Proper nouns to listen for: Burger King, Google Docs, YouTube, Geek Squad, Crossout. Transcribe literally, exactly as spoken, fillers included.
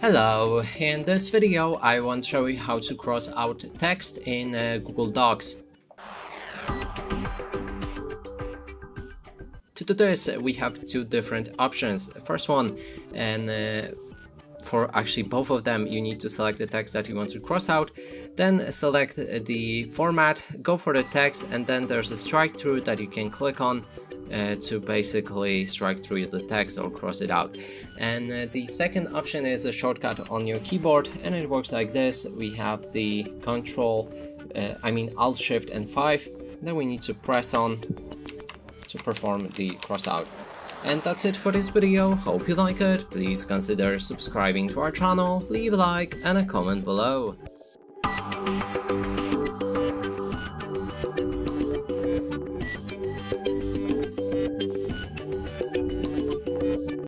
Hello, in this video I want to show you how to cross out text in uh, Google Docs. To do this we have two different options. First one, and uh, for actually both of them you need to select the text that you want to cross out, then select the format, go for the text, and then there's a strike through that you can click on Uh, to basically strike through the text or cross it out. And uh, the second option is a shortcut on your keyboard, and it works like this. We have the control, uh, I mean Alt, Shift and five, then we need to press on to perform the cross out. And that's it for this video. Hope you like it. Please consider subscribing to our channel, leave a like and a comment below.